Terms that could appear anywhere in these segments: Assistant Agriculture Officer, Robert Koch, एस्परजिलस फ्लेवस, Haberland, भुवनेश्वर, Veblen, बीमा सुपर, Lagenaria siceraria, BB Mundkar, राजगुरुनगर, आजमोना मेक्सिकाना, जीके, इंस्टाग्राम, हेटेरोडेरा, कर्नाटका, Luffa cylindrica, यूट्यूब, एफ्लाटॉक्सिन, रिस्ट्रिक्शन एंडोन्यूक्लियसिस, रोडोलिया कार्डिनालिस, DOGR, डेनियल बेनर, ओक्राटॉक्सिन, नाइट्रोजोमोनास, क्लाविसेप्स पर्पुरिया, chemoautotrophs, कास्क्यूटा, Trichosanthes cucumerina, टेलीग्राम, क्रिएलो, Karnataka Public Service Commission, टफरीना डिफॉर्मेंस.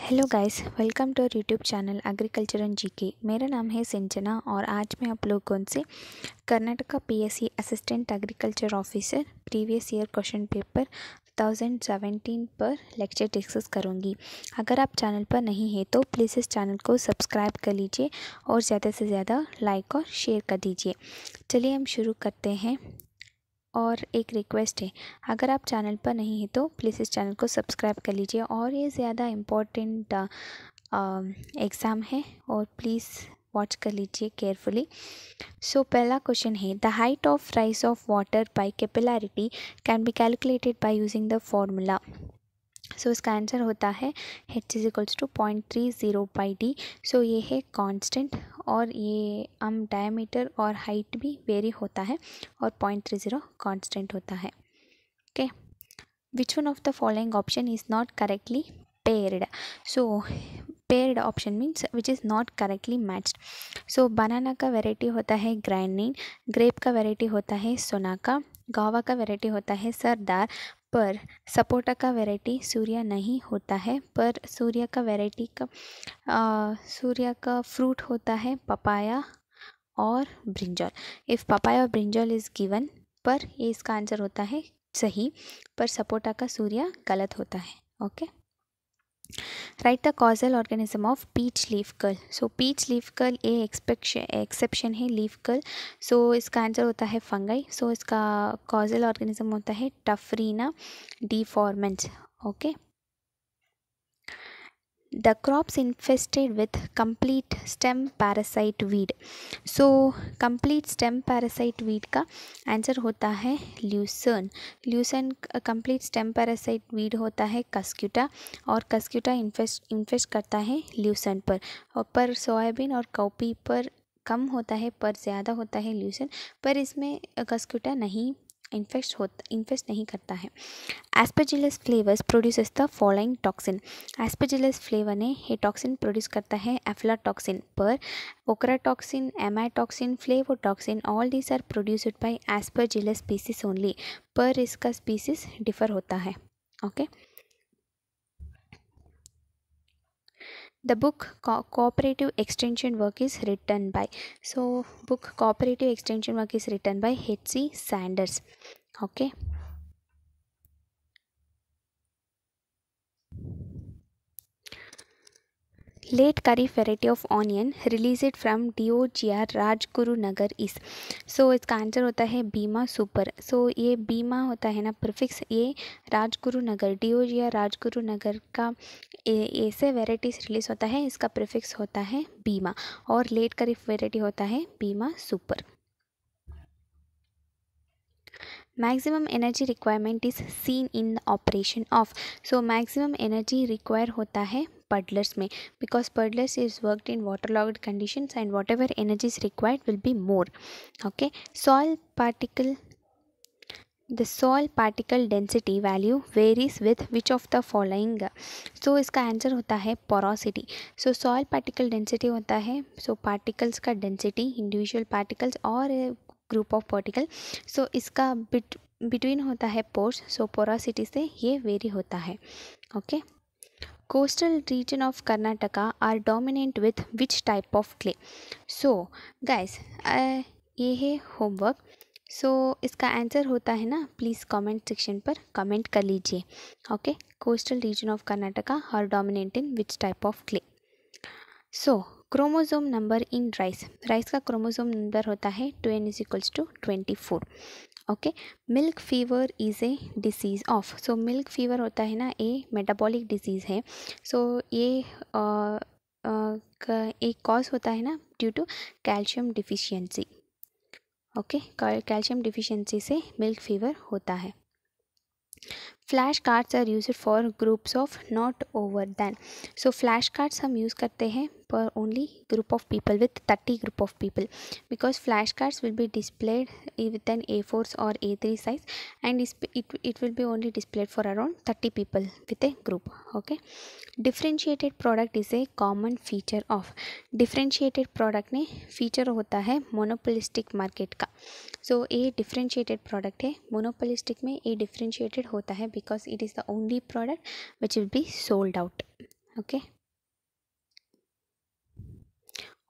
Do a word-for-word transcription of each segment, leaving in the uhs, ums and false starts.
Hello guys, welcome to यूट्यूब channel agriculture and जीके। मेरा नाम है सिंचना और आज मैं आप लोगों से कर्नाटका PSC assistant agriculture officer previous year question paper दो हज़ार सत्रह पर लेक्चर डिस्कस करूंगी। अगर आप चैनल पर नहीं हैं तो प्लीज़ इस चैनल को सब्सक्राइब कर लीजिए और ज़्यादा से ज़्यादा लाइक और शेयर कर दीजिए। चलिए हम शुरू करते हैं। और एक रिक्वेस्ट है, अगर आप चैनल पर नहीं हैं तो प्लीज़ इस चैनल को सब्सक्राइब कर लीजिए और ये ज़्यादा इम्पोर्टेंट एग्ज़ाम है और प्लीज़ वॉच कर लीजिए केयरफुली। सो पहला क्वेश्चन है, the height of rise of water by capillarity can be calculated by using the formula. So इसका आंसर होता है h is equals to point three zero by d. So ये है constant और ये हम डायमीटर और हाइट भी वेरी होता है और पॉइंट थ्री ज़ीरो कांस्टेंट होता है। Okay, which one of the following option is not correctly paired. So paired option means which is not correctly matched. So banana का वेराइटी होता है ग्रैंडिन, ग्रेप का वेराइटी होता है सोनाका, गावा का वेराइटी होता है सरदार, पर सपोटा का वैरायटी सूर्या नहीं होता है, पर सूर्या का वैरायटी का सूर्या का फ्रूट होता है पपाया और ब्रिंजॉल। इफ़ पपाया और ब्रिंजॉल इज़ गिवन, पर ये इसका आंसर होता है सही, पर सपोटा का सूर्या गलत होता है। Okay, right the causal organism of peach leaf curl. So peach leaf curl a expectation exception है लीफ कर्ल। सो इसका आंसर होता है फंगाई। सो so, इसका कॉजल ऑर्गेनिज्म होता है टफरीना डिफॉर्मेंस। Okay, the crops infested with complete stem parasite weed. So complete stem parasite weed का answer होता है lucerne. Lucerne complete stem parasite weed होता है कास्क्यूटा और कास्क्यूटा इन्फेस्ट इन्फेस्ट करता है ल्यूसर्न पर और पर सोयाबीन और काउपी पर कम होता है, पर ज़्यादा होता है ल्यूसर्न, पर इसमें कास्क्यूटा नहीं इन्फेस्ट होता इन्फेस्ट नहीं करता है। एस्परजिलस फ्लेवस produces the following toxin. Aspergillus flavour ने ये टॉक्सिन प्रोड्यूस करता है एफ्लाटॉक्सिन, पर ओक्राटॉक्सिन, amatoxin, flavotoxin all these are produced by Aspergillus species only, पर इसका स्पीसीज डिफर होता है। Okay, the book cooperative extension work is written by. So book cooperative extension work is written by H C Sanders. Okay, late kharif variety of onion released from DOGR राजगुरुनगर is. So इसका answer होता है बीमा सुपर। सो so, ये बीमा होता है ना prefix, ये राजगुरुनगर डीओजीआर राजगुरुनगर का ऐसे वैरायटीज रिलीज होता है, इसका प्रीफिक्स होता है बीमा और लेट खरीफ वैरायटी होता है बीमा सुपर। Maximum energy requirement is seen in the operation of. So maximum energy require होता है पडलर्स में, because puddlers is worked in waterlogged conditions and whatever energy is required will be more. Okay, soil particle the soil particle density value varies with which of the following. So इसका answer होता है porosity. So soil particle density होता है so so, particles का density, individual particles और group of particle. So इसका bit between होता है पोर्स, सो पोरोसिटी से ये वेरी होता है। Okay, coastal region of कर्नाटका are dominant with which type of clay. So guys, ये है होमवर्क। सो so, इसका आंसर होता है ना, प्लीज़ कमेंट सेक्शन पर कमेंट कर लीजिए। Okay, coastal region of कर्नाटका are dominant in which type of clay. So chromosome number in rice, rice का क्रोमोसोम नंबर होता है two n is equals to twenty four. Okay, milk fever is a disease of. So milk fever होता है ना, ये metabolic disease है। So so, ये आ, आ, एक कॉज होता है ना due to calcium deficiency. Okay, calcium deficiency से मिल्क फीवर होता है। Flash cards are used for groups of not over than. So flash cards हम यूज़ करते हैं पर only group of people with thirty group of people, because flash cards will be displayed with an A four और A three size and it it will be only displayed for around thirty people with a group. Okay, differentiated product is a common feature of. Differentiated product ने feature होता है monopolistic market का। So a differentiated product है, monopolistic में a differentiated होता है because it is the only product which will be sold out. Okay.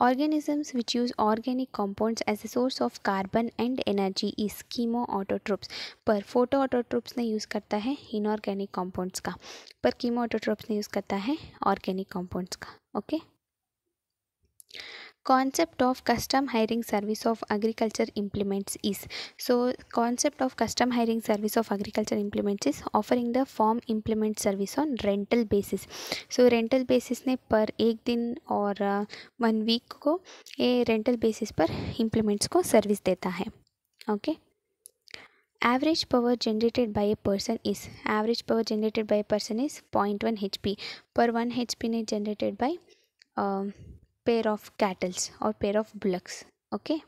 Organisms which use organic compounds as a source of carbon and energy is chemoautotrophs. पर photoautotrophs ने use करता है inorganic compounds का, पर कीमोऑटोट्रोप्स ने use करता है organic compounds का. Okay. Concept of custom hiring service of agriculture implements is, so concept of custom hiring service of agriculture implements is offering the farm implement service on rental basis. So rental basis ने पर एक दिन और one week को ये rental basis पर implements को service देता है. Okay. Average power generated by a person is, average power generated by a person is zero point one H P per one H P ने generated by uh, pair of cattle or pair of bullocks. Okay.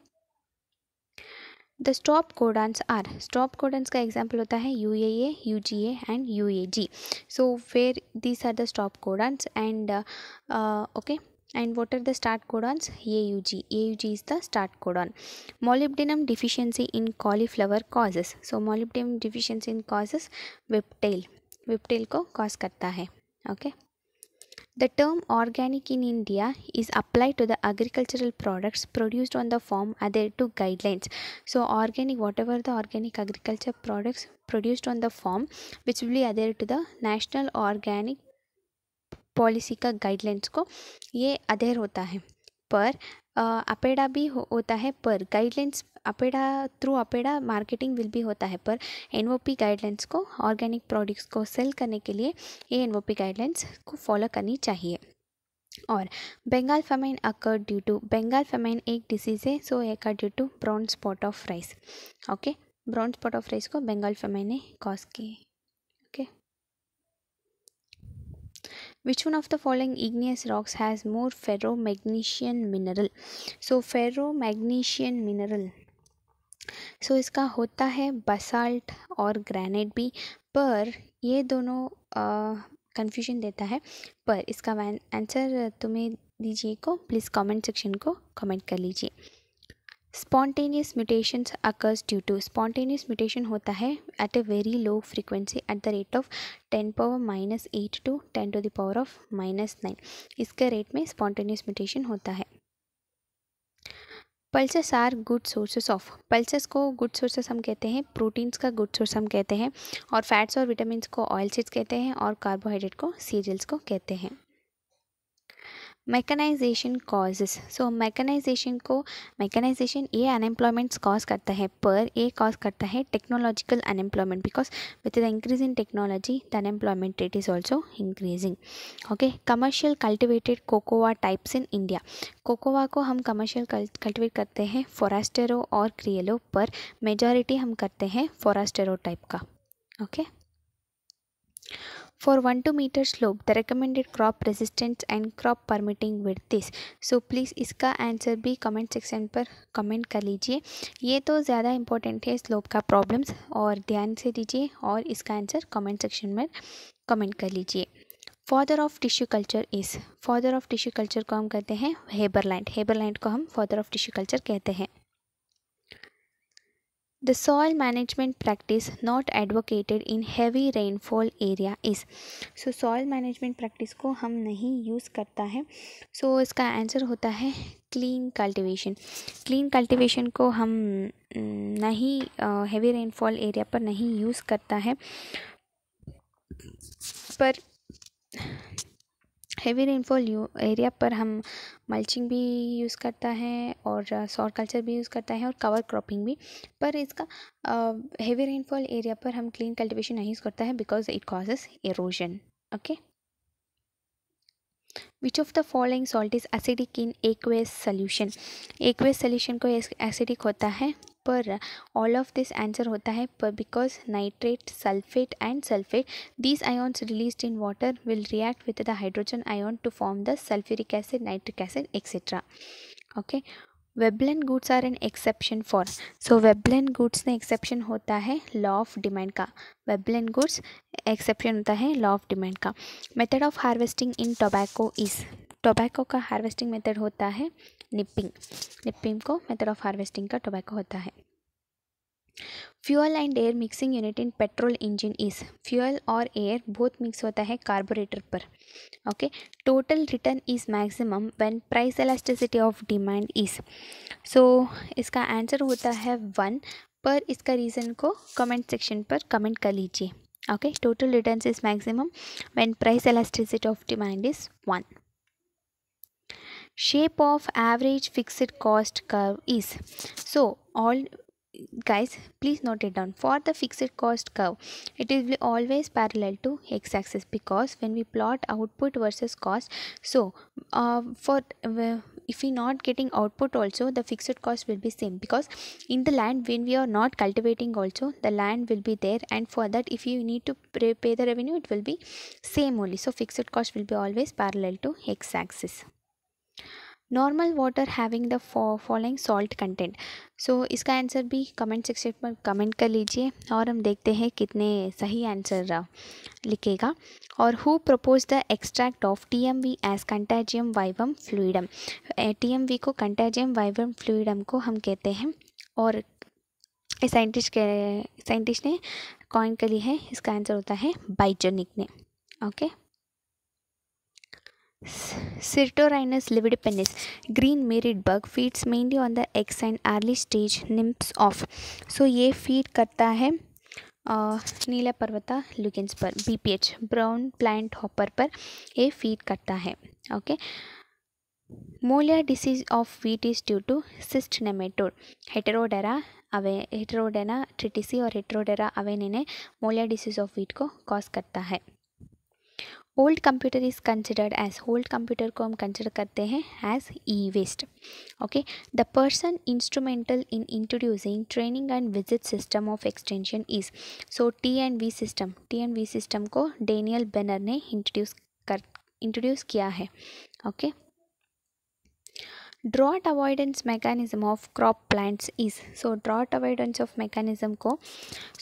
The stop codons are, stop codons का example होता है U A A, U G A and U A G. So where these are the stop codons and uh, uh, okay, and what are the start codons? A U G. A U G is the start codon. Molybdenum deficiency in cauliflower causes, so molybdenum deficiency in causes whiptail, whiptail को cause करता है. Okay. The term organic in India is applied to the agricultural products produced on the farm adhere to guidelines. So organic, whatever the organic agriculture products produced on the farm, which will be adhere to the National Organic Policy का guidelines को ये adhere होता है. पर अपेडा भी हो, होता है, पर guidelines APEDA through APEDA marketing will भी होता है, पर एनओपी गाइडलाइंस को ऑर्गेनिक प्रोडक्ट्स को सेल करने के लिए ये एनओपी गाइडलाइंस को फॉलो करनी चाहिए. और Bengal famine occur due to, Bengal famine एक डिसीज़ है, सो एक due to brown spot of rice. Okay, brown spot of rice को बंगाल फेमाइन ने कॉज की. Okay. Which one of the following igneous rocks has more ferromagnesian mineral? So ferromagnesian mineral, so इसका होता है basalt और granite भी, पर ये दोनों confusion देता है, पर इसका आंसर तुम्हें दीजिए को प्लीज़ comment section को comment कर लीजिए. Spontaneous mutations occurs due to, spontaneous mutation होता है at a very low frequency at the rate of ten power minus eight to ten to the power of minus nine. इसके rate में spontaneous mutation होता है. Pulses are good sources of, pulses को good sources हम कहते हैं, proteins का good source हम कहते हैं, और fats और vitamins को oilseeds कहते हैं, और carbohydrate को cereals को कहते हैं. मैकेनाइजेशन कॉजेस, सो मैकेनाइजेशन को, मैकेनाइजेशन ये अनएम्प्लॉयमेंट्स कॉज करता है, पर ये कॉज करता है technological unemployment, because with the increase in technology the unemployment rate is also increasing. Okay. Commercial cultivated cocoa types in India, cocoa को हम कमर्शियल कल्टिवेट करते हैं फोरास्टेरो और क्रिएलो, पर मेजॉरिटी हम करते हैं फोरास्टेरो टाइप का. Okay. For one to two meter slope, the recommended crop resistance and crop permitting width is. So please इसका आंसर भी comment section पर comment कर लीजिए. ये तो ज़्यादा important है slope का problems, और ध्यान से दीजिए और इसका आंसर comment section में comment कर लीजिए. Father of tissue culture is, father of tissue culture को हम कहते हैं Haberland, Haberland को हम father of tissue culture कहते हैं. The soil management practice not advocated in heavy rainfall area is, so soil management practice को हम नहीं use करता है, so इसका answer होता है clean cultivation. Clean cultivation को हम नहीं uh, heavy rainfall area पर नहीं use करता है, पर heavy rainfall area पर हम मल्चिंग भी यूज़ करता है और सॉइल कल्चर भी यूज़ करता है और कवर क्रॉपिंग भी, पर इसका हेवी रेनफॉल एरिया पर हम क्लीन कल्टिवेशन नहीं यूज़ करता है because it causes erosion. Okay. Which of the following salt is acidic in aqueous solution? Aqueous solution को acidic होता है, पर all of this answer होता है पर because nitrate, sulfate and sulfate, these ions released in water will react with the hydrogen ion to form the sulfuric acid, nitric acid, et cetera. Okay. Veblen goods are an exception for, so Veblen goods ने exception होता है law of demand का, Veblen goods exception होता है law of demand का. Method of harvesting in tobacco is, tobacco का harvesting method होता है nipping, nipping को method of harvesting का tobacco होता है. Fuel and air mixing unit in petrol engine is, fuel और एयर बहुत मिक्स होता है कार्बोरेटर पर. Okay, total return is maximum when price elasticity of demand is. So इसका आंसर होता है वन, पर इसका रीज़न को कमेंट सेक्शन पर कमेंट कर लीजिए. Okay, total return is maximum when price elasticity of demand is one. Shape of average fixed cost curve is, so all guys please note it down. For the fixed cost curve it is always parallel to x axis, because when we plot output versus cost, so uh, for uh, if we not getting output also the fixed cost will be same, because in the land when we are not cultivating also the land will be there, and for that if you need to pay the revenue it will be same only. So fixed cost will be always parallel to x axis. Normal water having the following salt content, so इसका answer भी comment section पर comment कर लीजिए और हम देखते हैं कितने सही आंसर लिखेगा. और who propose the extract of T M V as contagium vivum fluidum, T M V को कंटाजियम वाइवम फ्लूइडम को हम कहते हैं, और साइंटिस्ट साइंटिस्ट ने कॉइन कर ली है. इसका आंसर होता है बाइजनिक ने. Okay, Sirtorinus lividipendens, green married bug, feeds mainly on the eggs and early stage nymphs of. So ये feed करता है नीला पर्वता लुकेंस पर, B P H brown plant hopper पर ये feed करता है. Okay. Molar disease of wheat is due to cyst nematode. Heterodera अवे हेटेरोडेरा tritici और हेटेरोडेरा अवेनाई ने मोलिया disease of wheat को cause करता है. Old computer is considered as, old computer को हम कंसिडर करते हैं as E waste. Okay, the person instrumental in introducing training and visit system of extension is, so T and V system, T and V system को डेनियल बेनर ने introduce कर introduce किया है. Okay, drought avoidance mechanism of crop plants is, so drought avoidance of mechanism को,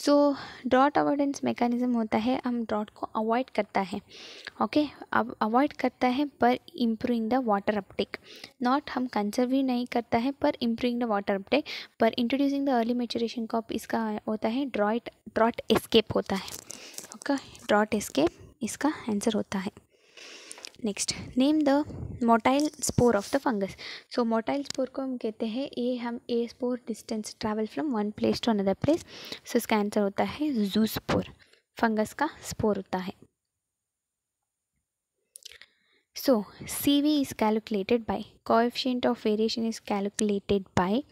so drought avoidance mechanism होता है हम drought को अवॉइड करता है. ओके, अब अवॉइड करता है पर improving the water uptake, not हम कंजर्व नहीं करता है पर इम्प्रूविंग द वाटर अपटेक, पर introducing the early maturation crop इसका होता है ड्रॉट ड्रॉट एस्केप होता है. ओके, ड्रॉट एस्केप इसका आंसर होता है. Next, name the motile spore of the fungus, so motile spore को हम कहते हैं ए हम a spore distance travel from one place to another place, so इसका आंसर होता है जू स्पोर, फंगस का स्पोर होता है. So C V is calculated by, coefficient of variation is calculated by,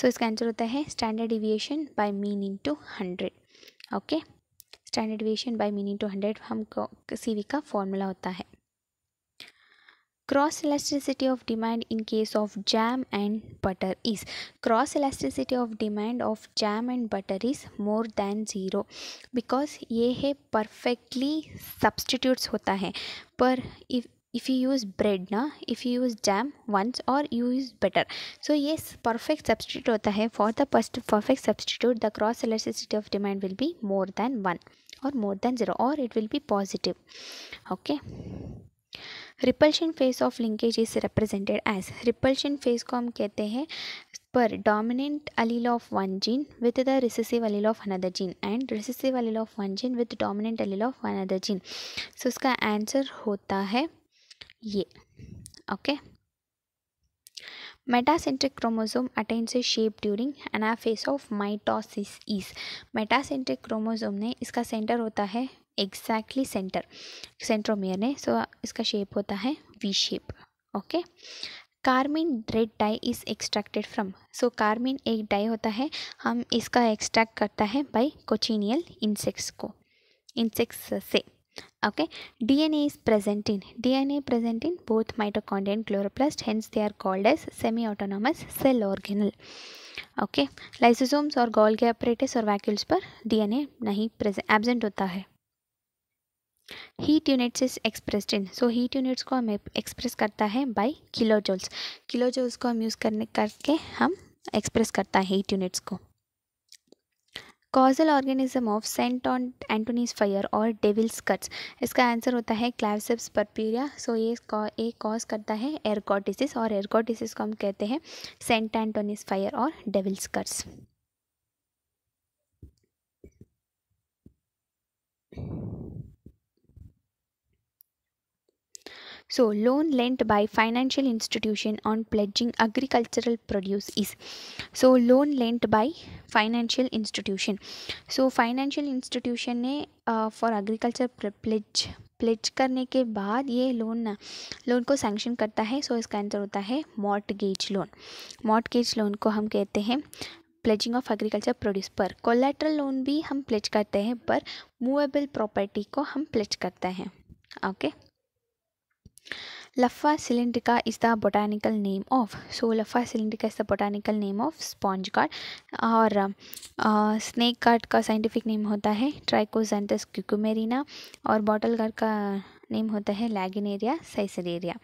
so इसका आंसर होता है standard deviation by mean into hundred. Okay, standard deviation by mean into hundred हम सी वी का formula होता है. Cross elasticity of demand in case of jam and butter is, cross elasticity of demand of jam and butter is more than zero, because ये है perfectly substitutes होता है, पर if if you use bread ना, if you use jam once और you use butter, so ये perfect substitute होता है. For the perfect substitute the cross elasticity of demand will be more than one और more than zero और it will be positive. Okay, repulsion phase of linkage is represented as, repulsion phase को हम कहते हैं पर dominant allele of one gene with the recessive allele of another gene and recessive allele of one gene with dominant allele of another gene, so इसका answer होता है ये. Okay, metacentric chromosome attains a shape during anaphase of mitosis is, metacentric chromosome ने इसका centre होता है exactly centre centromere ने, सो so, इसका शेप होता है V shape. Okay, carmine red dye is extracted from, so carmine एक डाई होता है हम इसका एक्सट्रैक्ट करता है बाय कोचिनियल इंसेक्ट्स को इंसेक्ट्स से. Okay, DNA is present in, DNA present in both mitochondria and chloroplast, hence they are called as semi autonomous cell organelle. Okay, lysosomes और गोल्गी अपरेटस और वैक्यूल्स पर DNA नहीं present absent होता है. Heat units is expressed in, so heat units को हम express करता है by kilo joules, kilo joules को हम यूज़ करने करके हम एक्सप्रेस करता है हीट यूनिट्स को. Causal organism of Saint Anthony's fire और डेविल्स कट्स, इसका आंसर होता है क्लाविसेप्स पर्पुरिया, सो ये एक कॉज करता है एयरकॉट डिसीज और एयरकॉट डिसीज को हम कहते हैं सेंट एंटोनीज फायर और devil's cuts. So, loan lent by financial institution on pledging agricultural produce is. So, loan lent by financial institution. So, financial institution ने uh, for agriculture pledge pledge करने के बाद ये loan loan को sanction करता है. So, इसका answer होता है mortgage loan. Mortgage loan को हम कहते हैं pledging of agriculture produce पर. Collateral loan भी हम pledge करते हैं पर movable property को हम pledge करते हैं. Okay. Luffa cylindrica is the botanical name of. So, Luffa cylindrica is the botanical name of sponge gourd. और uh, snake gourd का scientific name होता है Trichosanthes cucumerina और bottle gourd का name होता है Lagenaria siceraria.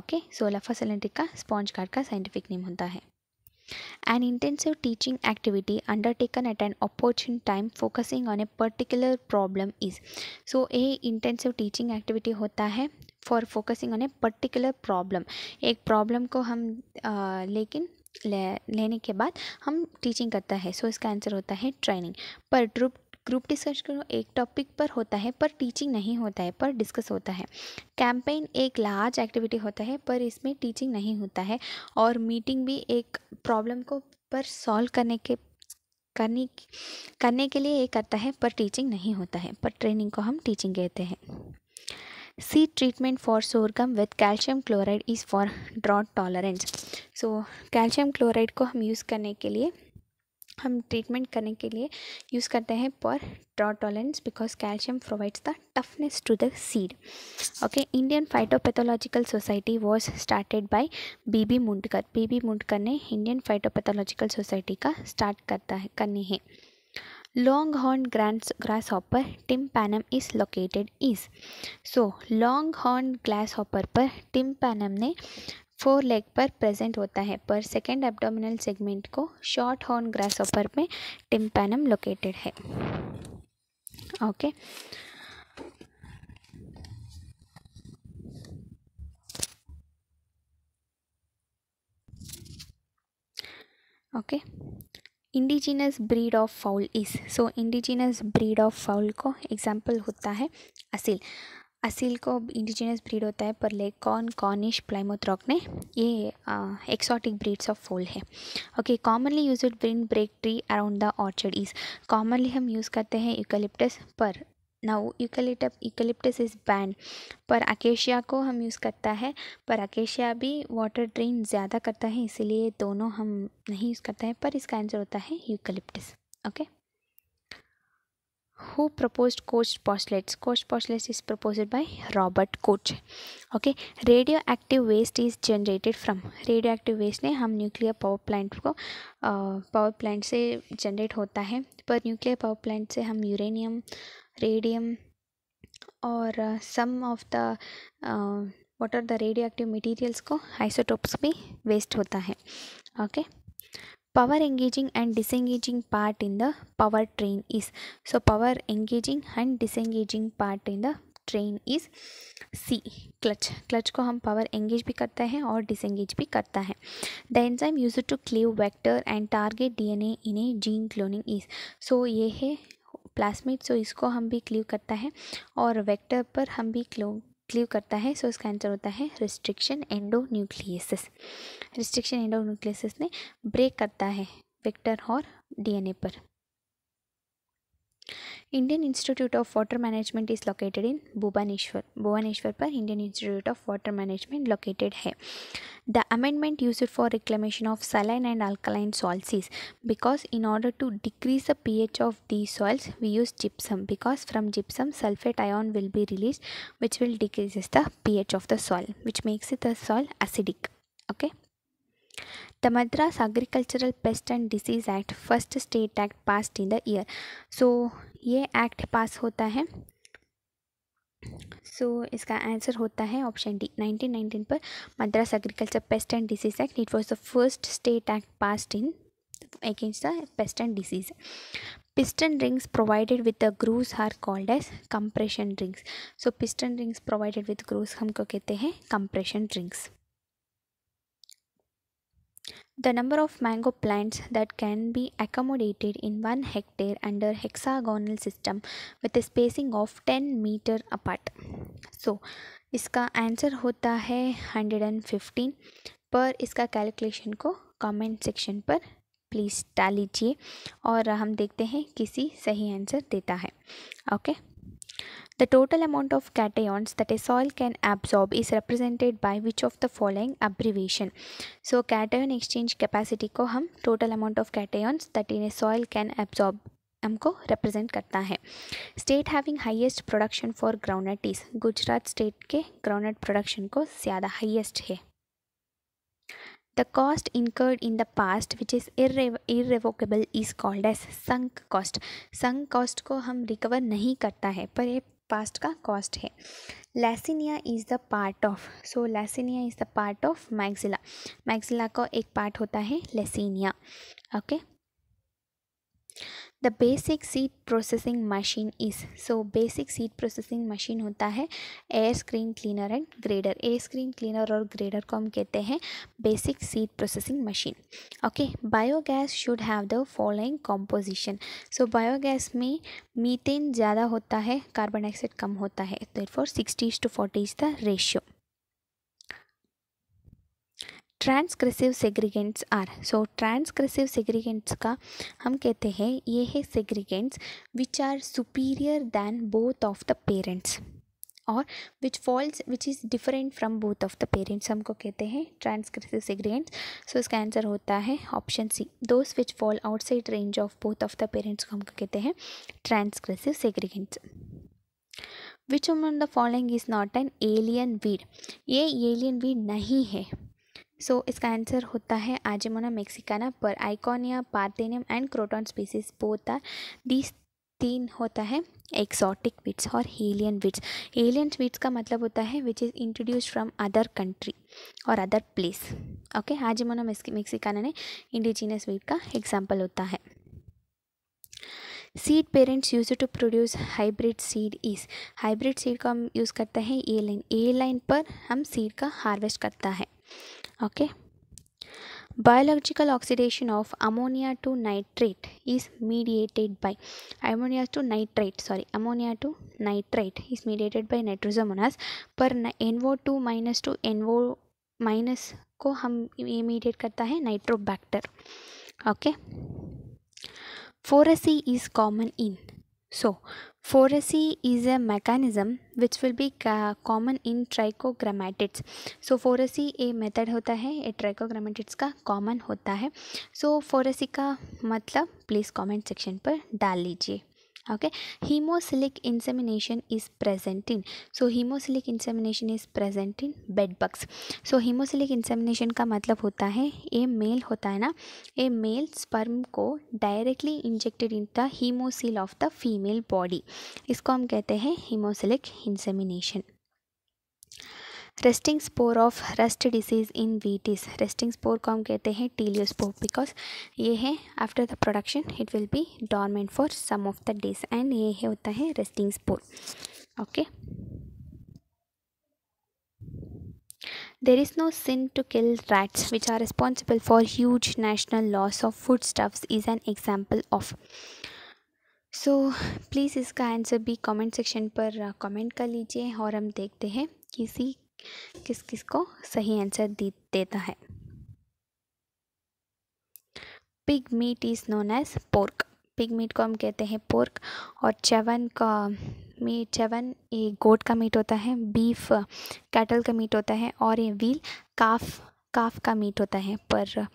Okay, so Luffa cylindrica sponge gourd का scientific name होता है. An intensive teaching activity undertaken at an opportune time focusing on a particular problem is. So, a intensive teaching activity होता है for focusing on a particular problem. एक problem को हम आ, लेकिन ले, लेने के बाद हम teaching करता है. So, इसका answer होता है training. पर group group discussion एक topic पर होता है पर teaching नहीं होता है पर discuss होता है. Campaign एक large activity होता है पर इसमें teaching नहीं होता है. और meeting भी एक problem को पर solve करने के करने करने के लिए ये करता है पर teaching नहीं होता है. पर training को हम teaching कहते हैं. Seed treatment for sorghum with calcium chloride is for drought tolerance. So, calcium chloride को हम use करने के लिए हम treatment करने के लिए use करते हैं for drought tolerance because calcium provides the toughness to the seed. Okay, Indian Phytopathological Society was started by B B Mundkar. B B Mundkar ने Indian Phytopathological Society का start करता है करनी है. Longhorn grasshopper tympanum is located is. So, longhorn grasshopper पर tympanum ने fore leg पर present होता है पर सेकेंड एब्डोमिनल सेगमेंट को शॉर्ट हॉर्न ग्रासहॉपर में टिम्पैनम लोकेटेड है. Okay okay. Okay okay. Indigenous breed of fowl is. So indigenous breed of fowl को एग्जाम्पल होता है असील. असील को इंडिजिनस ब्रीड होता है पर लेक कॉर्न कॉर्निश प्लाइमोथ्रॉक ने ये एक्सॉटिक ब्रीड्स ऑफ फाउल है. Okay commonly used wind break tree around the orchard is. Commonly हम यूज़ करते हैं यूकलिप्टस पर. Now eucalyptus eucalyptus is ban पर अकेशिया को हम यूज़ करता है पर अकेशिया भी वाटर ड्रेन ज़्यादा करता है इसीलिए दोनों हम नहीं यूज़ करते हैं पर इसका आंसर होता है eucalyptus. Okay. Who proposed Koch's postulates? Koch's postulates is proposed by Robert Koch. Okay, radioactive waste is generated from. Radioactive waste ने हम nuclear power plant को uh, power plant से generate होता है पर nuclear power plant से हम uranium, radium और uh, some of the uh, what are the radioactive materials को isotopes भी waste होता है. Okay. Power engaging and disengaging part in the power train is. So, power engaging and disengaging part in the train is C. Clutch. Clutch को हम power engage भी करता है और disengage भी करता है. The enzyme used to cleave vector and target D N A in a gene cloning is. So, ये है plasmid. So, इसको हम भी cleave करता है और vector पर हम भी cleave क्लीव करता है. सो so, इसका आंसर होता है रिस्ट्रिक्शन एंडोन्यूक्लियसिस. रिस्ट्रिक्शन एंडोन्यूक्लियसिस ने ब्रेक करता है वेक्टर और डीएनए पर. Indian institute of water management is located in भुवनेश्वर. भुवनेश्वर पर Indian institute of water management located है. The amendment used for reclamation of saline and alkaline soils is because in order to decrease the pH of the soils we use gypsum because from gypsum sulphate ion will be release which will decreases the pH of the soil which makes it the soil acidic. Okay. The Madras Agricultural Pest and Disease Act, first state act passed in the year. So ये act pass होता है. So इसका answer होता है option D. nineteen nineteen पर Madras Agricultural Pest and Disease Act. It was the first state act passed in against the pest and disease. Piston rings provided with the grooves are called as compression rings. So piston rings provided with grooves हमको कहते हैं compression rings. The number of mango plants that can be accommodated in one hectare under hexagonal system with a spacing of ten meter apart. So इसका answer होता है one hundred fifteen. पर इसका calculation को comment section पर please डाल लीजिए और हम देखते हैं किसी सही आंसर देता है. Okay. The total amount of cations that a soil can absorb is represented by which of the following abbreviation? So cation exchange capacity को हम total amount of cations that in a soil can absorb हमको represent करता है. State having highest production for groundnut is Gujarat state के groundnut production को ज़्यादा highest है. The cost incurred in the past which is irre irrevocable is called as sunk cost. Sunk cost को हम recover नहीं करता है पर ये पास्ट का कॉस्ट है. Lacinia is the part of, so lacinia is the part of maxilla. Maxilla का एक पार्ट होता है lacinia. Okay. The basic seed processing machine is, so basic seed processing machine होता है air screen cleaner and grader. Air screen cleaner और grader को हम कहते हैं basic seed processing machine. Okay. Biogas should have the following composition. So biogas में methane ज़्यादा होता है, कार्बन डाइऑक्साइड कम होता है. Therefore sixty to forty is the ratio. Transgressive segregants are, so transgressive segregants का हम कहते हैं ये है segregants which are superior than both of the parents और which falls which is different from both of the parents हमको कहते हैं ट्रांसग्रेसिव सेग्रीगेंट्स. सो इसका आंसर होता है option C. Those which fall outside range of both of the parents को हमको कहते हैं transgressive segregants. Which among the following is not an alien weed, ये एलियन वीड नहीं है. सो so, इसका आंसर होता है आजमोना मेक्सिकाना. पर आइकोनिया, Parthenium and Croton species both are, these तीन होता है एक्सॉटिक वीड्स और एलियन वीड्स. एलियन वीड्स का मतलब होता है which is introduced from other country और other place. Okay. आजमोना मेक्सिकाना ने इंडिजिनस वीड का एग्जाम्पल होता है. Seed parents use to produce hybrid seed is, hybrid seed का हम यूज़ करते हैं ए लाइन. ए लाइन पर हम सीड का हार्वेस्ट करता है. Okay. Biological oxidation of ammonia to nitrate is mediated by ammonia to nitrate sorry ammonia to nitrate is mediated by नाइट्रोजोमोनास. पर एनवो टू माइनस टू एनवो माइनस को हम इमीडिएट करता है Nitrobacter. Okay. Phoresy is common in, so Foracy is a mechanism which will be common in trichogrammatids. So foracy a method होता है, a trichogrammatids का common होता है. So foracy का मतलब please comment section पर डाल लीजिए. Okay. Hemophilic insemination is present in, so hemophilic insemination is present in bed bugs. So hemophilic insemination का मतलब होता है ये मेल होता है ना, ये मेल स्पर्म को directly injected in the haemocoel of the female body. इसको हम कहते हैं hemophilic insemination. Resting spore of rust disease in wheat is, resting spore को हम कहते हैं टीलियोस्पोर बिकॉज ये है after the production it will be dormant for some of the days and ये है होता है resting spore. Okay. There is no sin to kill rats which are responsible for huge national loss of foodstuffs is an example of. So please इसका answer भी comment section पर comment कर लीजिए और हम देखते हैं किसी किस किस को सही आंसर दे देता है. Pig meat is known as pork, pig meat को हम कहते हैं पोर्क. और चवन का मीट, चवन ये गोट का मीट होता है, बीफ कैटल का मीट होता है और ये व्हील काफ काफ का मीट होता है. पर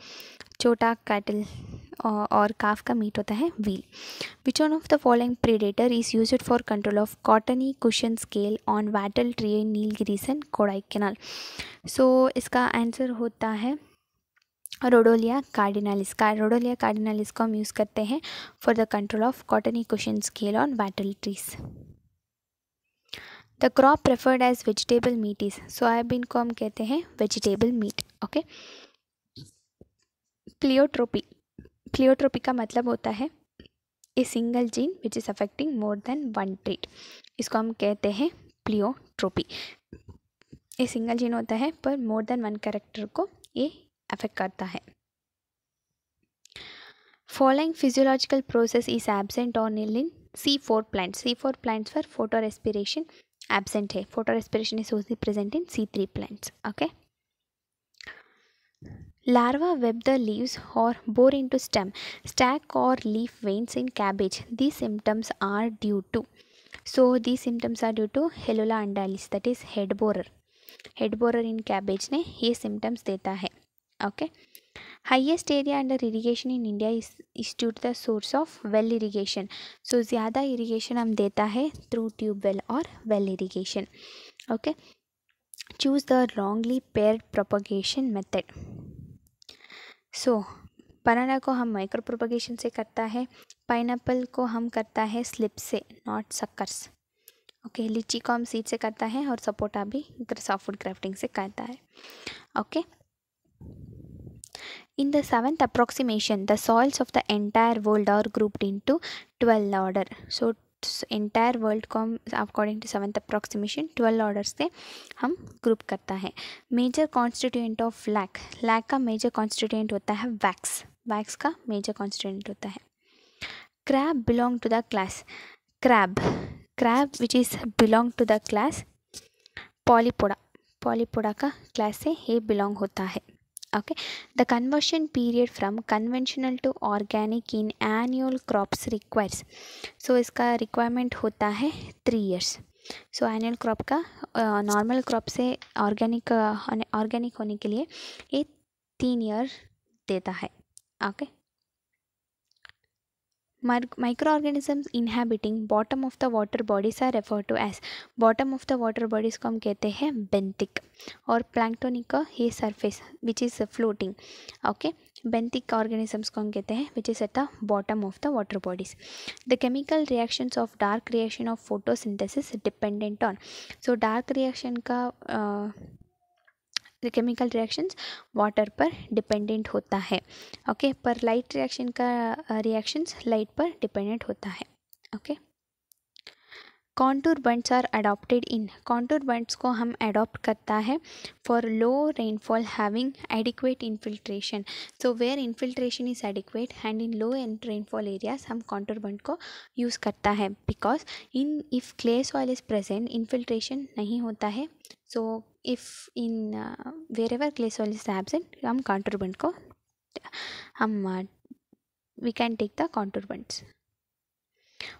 छोटा कैटल और काफ का मीट होता है veal. Which one of the following predator is used for control of cottony cushion scale on wattle tree Nilgiris and Kodaikanal. So इसका आंसर होता है रोडोलिया कार्डिनालिस का. रोडोलिया कार्डिनालिस को हम यूज़ करते हैं for the control of cottony cushion scale on wattle trees. The crop preferred as vegetable meat is, soybean को हम कहते हैं vegetable meat. Okay. Pleiotropy, pleiotropy का मतलब होता है a single gene which is affecting more than one trait, इसको हम कहते हैं प्लियोट्रोपी. ए सिंगल जीन होता है पर मोर देन वन कैरेक्टर को ये अफेक्ट करता है. Following physiological process is absent or nil in C four plants. C four plants for photorespiration absent hai. Photorespiration is only present in C three plants. Okay. Larva web the leaves or bore into stem, stack or leaf veins in cabbage. These symptoms are due to. So these symptoms are due to Heliula undalis, that is head borer. Head borer in cabbage ne ye symptoms deta hai. Okay. Highest area under irrigation in India is, is due to the source of well irrigation. So zyada irrigation hum deta hai through tube well or well irrigation. Okay. Choose the wrongly paired propagation method. So banana को हम micro propagation से करता है, pineapple को हम करता है slip से not suckers. Okay. लीची को हम seed से करता है और सपोटा भी softwood grafting से करता है. Okay. In the seventh approximation, the soils of the entire world are grouped into twelve order. So entire world को according to seventh approximation twelve orders से हम group करता है. Major constituent of lac, lac का major constituent होता है wax, wax का major constituent होता है. Crab belong to the class, crab, crab which is belong to the class polypoda, polypoda का class से ये belong होता है. Okay. The conversion period from conventional to organic in annual crops requires. So इसका requirement होता है three years. So annual crop का uh, normal crop से organic uh, organic होने के लिए ये तीन year देता है. Okay. Microorganisms inhabiting bottom of the water bodies are referred to as, bottom of the water bodies को हम कहते हैं benthic और planktonic ये surface which is floating. Okay. Benthic organisms को हम कहते हैं which is at the bottom of the water bodies. The chemical reactions of dark reaction of photosynthesis dependent on. So dark reaction का uh, the chemical reactions water पर dependent होता है. Okay. पर light reaction का uh, reactions light पर dependent होता है. Okay. Contour bunds are adopted in, contour bunds को हम adopt करता है for low rainfall having adequate infiltration. So where infiltration is adequate and in low rainfall areas हम contour bund को use करता है because in if clay soil is present infiltration नहीं होता है. So if in uh, wherever clay soil is absent हम contour bund को हम uh, we can take the contour bunds.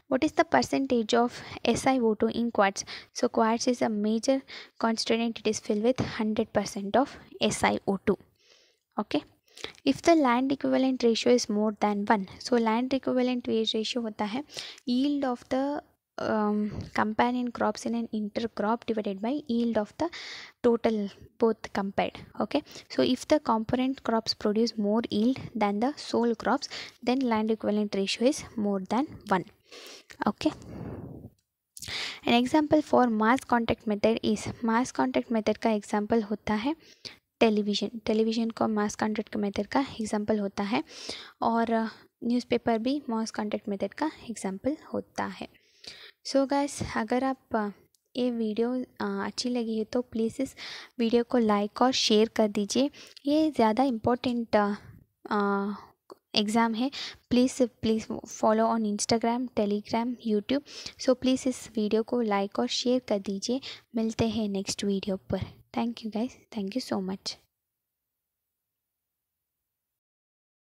What is the percentage of S i O two in quartz? So quartz is a major constituent, it is filled with one hundred percent of S i O two. Okay. If the land equivalent ratio is more than one, so land equivalent ratio होता है yield of the um, companion crops in an intercrop divided by yield of the total both compared. Okay. So if the component crops produce more yield than the sole crops, then land equivalent ratio is more than one. Okay. An example for mass contact method is, mass contact method का example होता है television, television को mass contact method का example होता है और newspaper भी mass contact method का example होता है. So guys, अगर आप ये वीडियो अच्छी लगी है तो प्लीज़ इस वीडियो को लाइक और शेयर कर दीजिए. ये ज़्यादा इम्पोर्टेंट एग्ज़ाम है. Please please follow on इंस्टाग्राम, टेलीग्राम, यूट्यूब. So please इस वीडियो को लाइक और शेयर कर दीजिए. मिलते हैं नेक्स्ट वीडियो पर. Thank you guys, thank you so much.